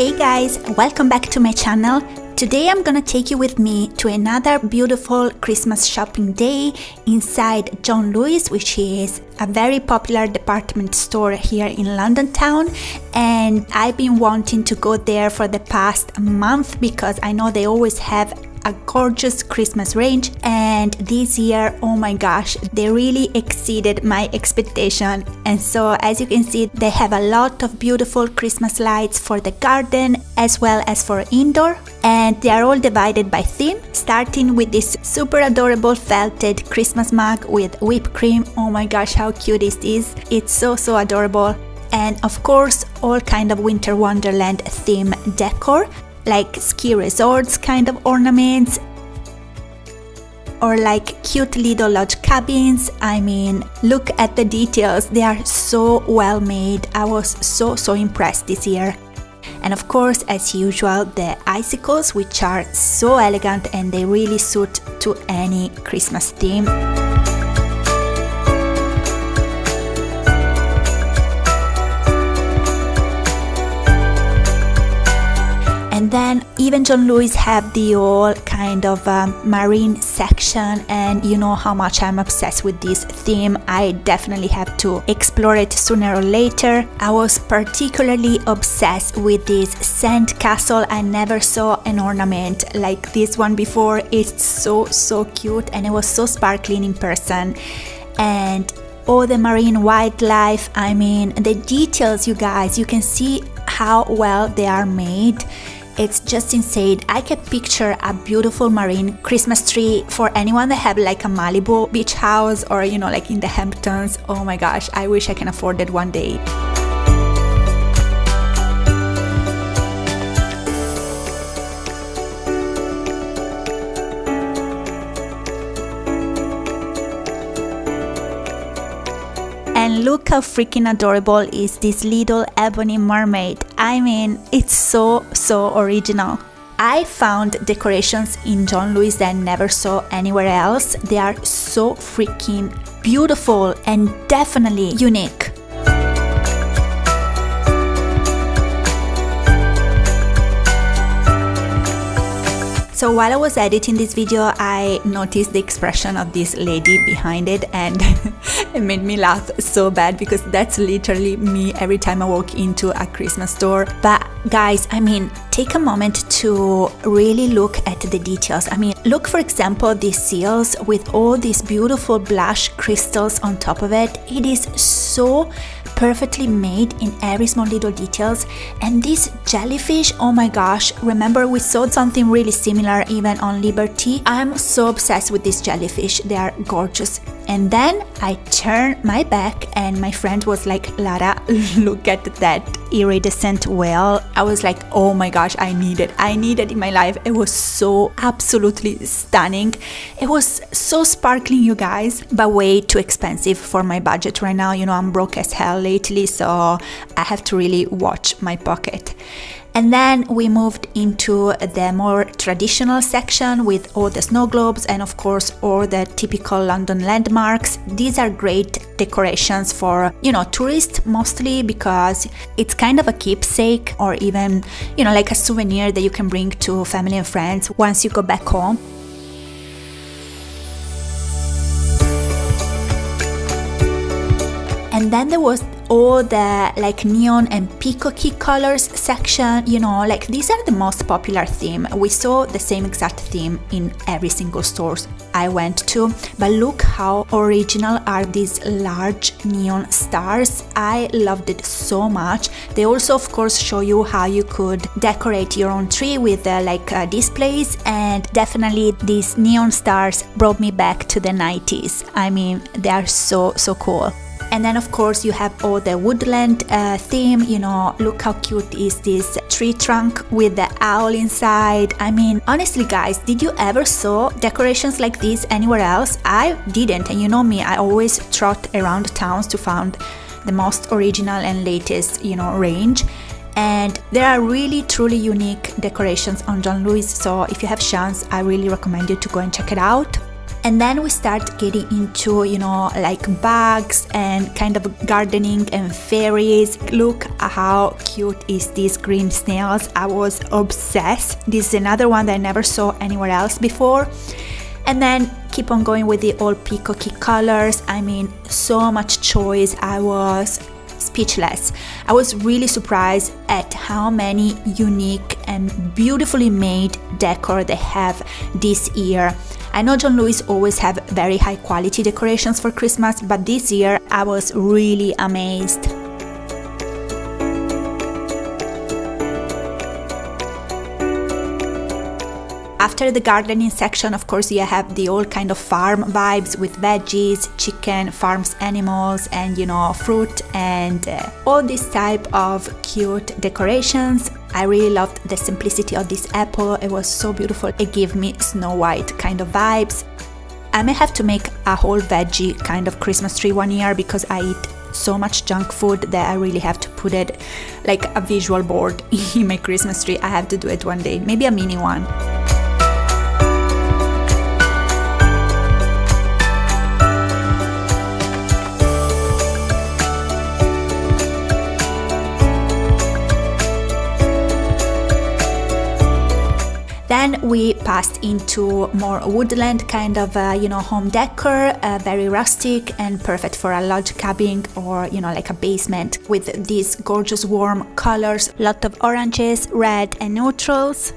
Hey guys, welcome back to my channel. Today I'm gonna take you with me to another beautiful Christmas shopping day inside John Lewis, which is a very popular department store here in London town, and I've been wanting to go there for the past month because I know they always have a gorgeous Christmas range, and this year, oh my gosh, they really exceeded my expectation. And so as you can see, they have a lot of beautiful Christmas lights for the garden as well as for indoor, and they are all divided by theme, starting with this super adorable felted Christmas mug with whipped cream. Oh my gosh, how cute is this? It's so adorable. And of course all kind of winter wonderland theme decor, like ski resorts kind of ornaments, or like cute little lodge cabins. I mean, look at the details, they are so well made. I was so impressed this year. And of course, as usual, the icicles, which are so elegant and they really suit to any Christmas theme. And then even John Lewis have the all kind of marine section, and you know how much I'm obsessed with this theme. I definitely have to explore it sooner or later. I was particularly obsessed with this sand castle. I never saw an ornament like this one before. It's so cute, and it was so sparkling in person. And all the marine wildlife, I mean, the details, you guys, you can see how well they are made. It's just insane. I can picture a beautiful marine Christmas tree for anyone that have like a Malibu beach house, or you know, like in the Hamptons. Oh my gosh, I wish I can afford it one day. And look how freaking adorable is this little ebony mermaid. I mean, it's so original. I found decorations in John Lewis that I never saw anywhere else. They are so freaking beautiful and definitely unique. So while I was editing this video, I noticed the expression of this lady behind it, and it made me laugh so bad, because that's literally me every time I walk into a Christmas store. But guys, I mean, take a moment to really look at the details. I mean, look for example these seals with all these beautiful blush crystals on top of it. It is so perfectly made in every small little details. And this jellyfish, oh my gosh, remember we saw something really similar even on Liberty. I'm so obsessed with these jellyfish, they are gorgeous. And then I turned my back and my friend was like, "Lara, look at that iridescent whale." I was like, oh my gosh, I need it in my life. It was so absolutely stunning. It was so sparkling, you guys, but way too expensive for my budget right now. You know, I'm broke as hell lately, so I have to really watch my pocket. And then we moved into the more traditional section with all the snow globes and of course all the typical London landmarks. These are great decorations for, you know, tourists mostly, because it's kind of a keepsake, or even, you know, like a souvenir that you can bring to family and friends once you go back home. And then there was all the like neon and peacocky colors section. You know, like these are the most popular theme. We saw the same exact theme in every single store I went to, but look how original are these large neon stars. I loved it so much. They also of course show you how you could decorate your own tree with like displays, and definitely these neon stars brought me back to the 90s. I mean, they are so cool. And then of course you have all the woodland theme. You know, look how cute is this tree trunk with the owl inside. I mean, honestly guys, did you ever saw decorations like this anywhere else? I didn't, and you know me, I always trot around towns to find the most original and latest, you know, range. And there are really truly unique decorations on John Lewis, so if you have chance, I really recommend you to go and check it out. And then we start getting into, you know, like bugs and kind of gardening and fairies. Look how cute is these green snails. I was obsessed. This is another one that I never saw anywhere else before. And then keep on going with the old peacocky colors. I mean, so much choice. I was speechless. I was really surprised at how many unique and beautifully made decor they have this year. I know John Lewis always have very high quality decorations for Christmas, but this year I was really amazed. After the gardening section, of course, you have the old kind of farm vibes with veggies, chicken, farm animals, and, you know, fruit and all this type of cute decorations. I really loved the simplicity of this apple. It was so beautiful. It gave me Snow White kind of vibes. I may have to make a whole veggie kind of Christmas tree one year because I eat so much junk food that I really have to put it like a visual board in my Christmas tree. I have to do it one day, maybe a mini one. Then we passed into more woodland kind of, you know, home decor, very rustic and perfect for a lodge cabin or, you know, like a basement with these gorgeous warm colors, lot of oranges, red and neutrals.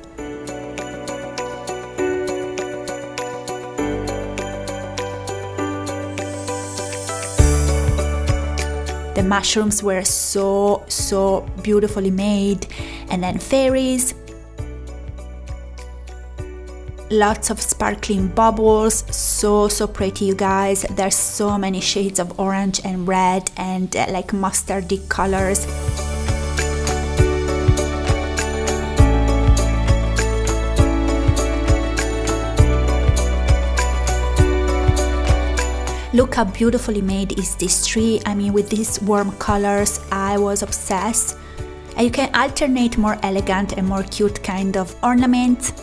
The mushrooms were so beautifully made, and then fairies. Lots of sparkling bubbles, so pretty, you guys. There's so many shades of orange and red and like mustardy colors. Look how beautifully made is this tree. I mean, with these warm colors, I was obsessed. And you can alternate more elegant and more cute kind of ornaments.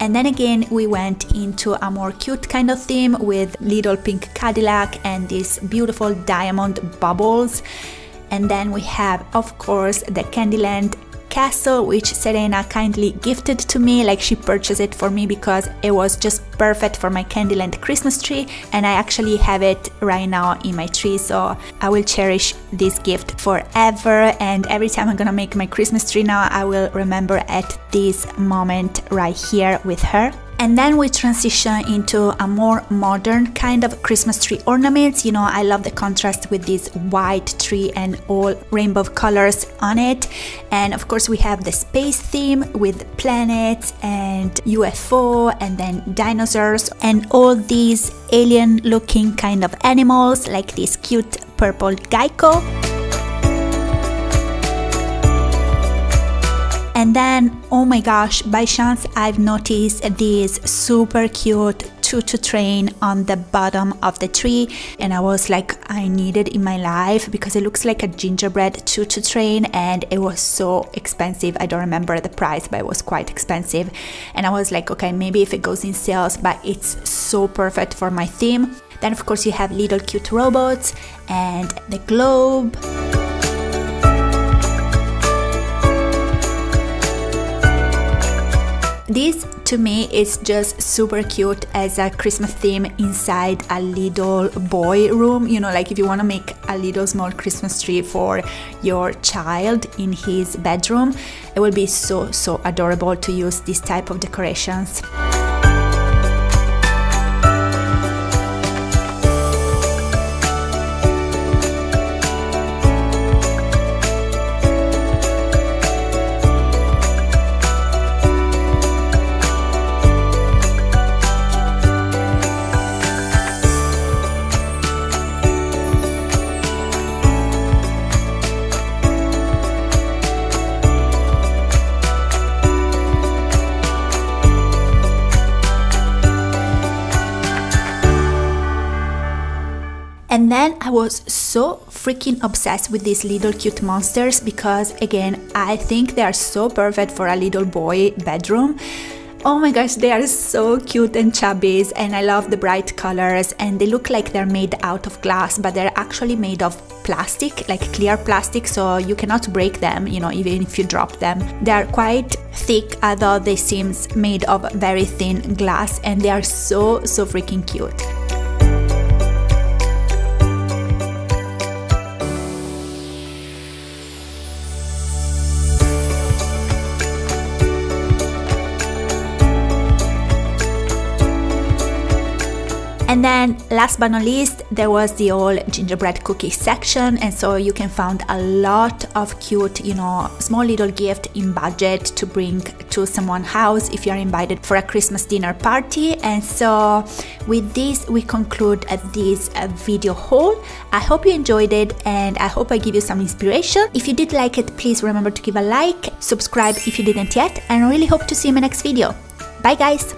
And then again, we went into a more cute kind of theme with little pink Cadillac and these beautiful diamond bubbles. And then we have, of course, the Candyland Castle, which Serena kindly gifted to me. Like, she purchased it for me because it was just perfect for my Candyland Christmas tree. And I actually have it right now in my tree, so I will cherish this gift forever. And every time I'm gonna make my Christmas tree now, I will remember at this moment right here with her. And then we transition into a more modern kind of Christmas tree ornaments. You know, I love the contrast with this white tree and all rainbow colors on it. And of course we have the space theme with planets and UFO and then dinosaurs and all these alien looking kind of animals like this cute purple gecko. And then, oh my gosh, by chance I've noticed this super cute tutu train on the bottom of the tree, and I was like, I need it in my life because it looks like a gingerbread tutu train, and it was so expensive. I don't remember the price, but it was quite expensive. And I was like, okay, maybe if it goes in sales, but it's so perfect for my theme. Then of course you have little cute robots and the globe. This, to me, is just super cute as a Christmas theme inside a little boy room. You know, like if you want to make a little small Christmas tree for your child in his bedroom, it will be so adorable to use this type of decorations. And then I was so freaking obsessed with these little cute monsters because, again, I think they are so perfect for a little boy bedroom. Oh my gosh, they are so cute and chubby, and I love the bright colors, and they look like they're made out of glass, but they're actually made of plastic, like clear plastic, so you cannot break them, you know, even if you drop them. They are quite thick, although they seem made of very thin glass, and they are so freaking cute. And then last but not least, there was the whole gingerbread cookie section, and so you can find a lot of cute, you know, small little gift in budget to bring to someone's house if you're invited for a Christmas dinner party. And so with this, we conclude this video haul. I hope you enjoyed it, and I hope I give you some inspiration. If you did like it, please remember to give a like, subscribe if you didn't yet, and I really hope to see you in my next video. Bye guys!